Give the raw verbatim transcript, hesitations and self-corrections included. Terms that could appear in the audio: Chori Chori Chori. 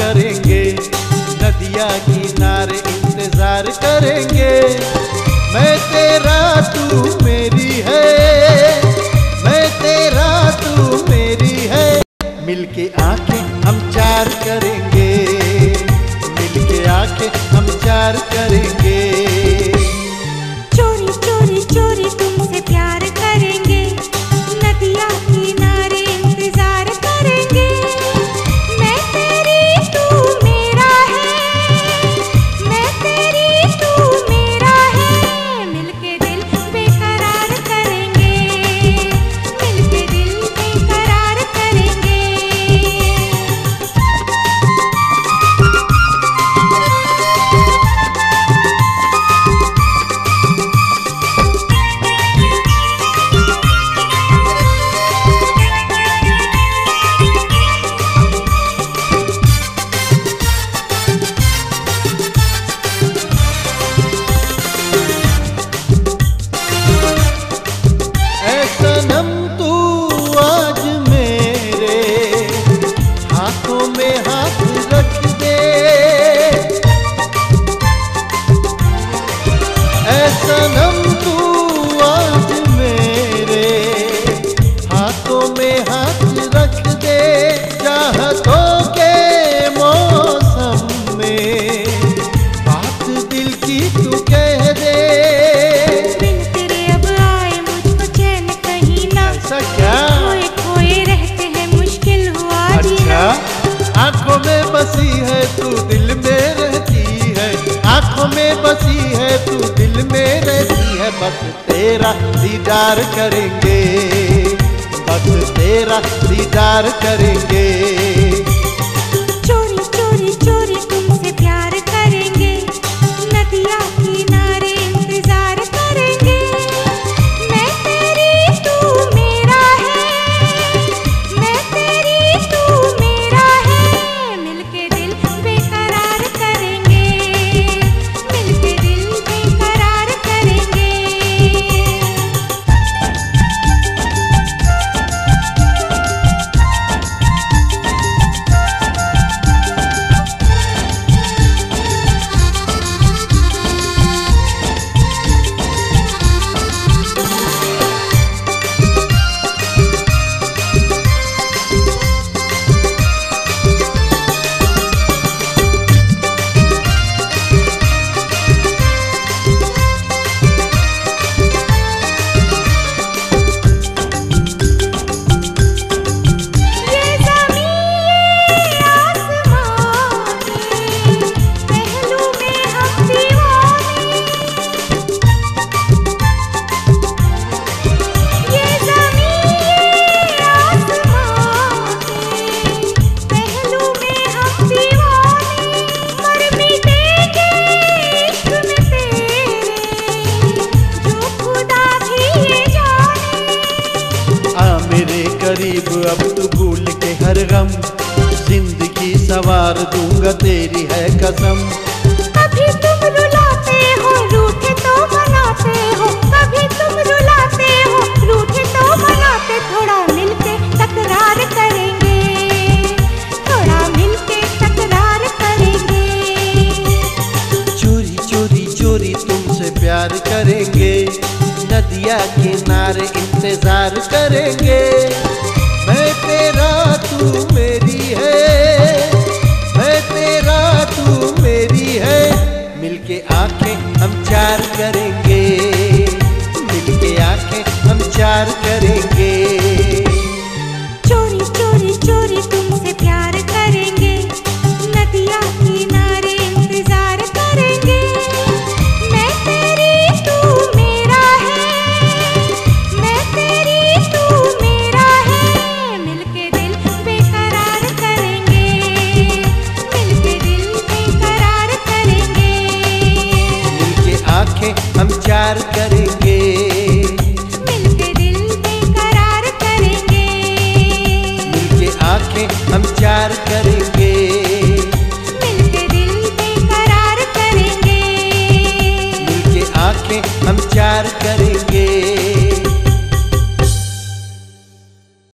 करेंगे, नदिया किनारे इंतजार करेंगे। मैं तेरा तू मेरी है, मैं तेरा तू मेरी है। मिलके आंखें हम चार करेंगे, मिलके आंखें हम चार करेंगे। चोरी चोरी चोरी तुमसे प्यार करेंगे, नदिया किनारे इंतजार करेंगे। मैं तेरी तू मेरा है, मैं तेरी तू मेरा है। मिलके दिल बेकरार करेंगे, मिलके दिल बेकरार करेंगे। सनम तू आज मेरे हाथों में हाथ रख दे। चाहतों के मौसम में बात दिल की तू कह दे। बिन तेरे अब आए मुझको चैन कहीं ना, ऐसा क्या खोए खोए रहते हैं, मुश्किल हुआ जीना। आँखों में बसी है तू दिल में रहती है, आँखों में बसी है तू में रहती है। बस तेरा दीदार करेंगे, बस तेरा दीदार करेंगे। चोरी चोरी चोरी तुमसे प्यार करेंगे, नदिया किनारे इंतजार करेंगे। मैं तेरी तू मेरा है, मैं तेरी तू मेरा है। मिलके दिल बेकरार करेंगे, मिलके दिल बेकरार करेंगे। करीब अब तू भूल के हर गम, जिंदगी सवार दूंगा तेरी है कसम। कभी तुम रुलाते हो रूठे तो बनाते हो, कभी तुम रुलाते हो रूठे तो बनाते। थोड़ा मिलके तकरार करेंगे, थोड़ा मिलके तकरार करेंगे। चोरी चोरी चोरी तुमसे प्यार करेंगे, नदिया किनारे इंतजार करेंगे। मैं तेरा तू मेरी है, मैं तेरा तू मेरी है। मिलके आंखें हम चार करेंगे, मिलके आंखें हम चार करेंगे।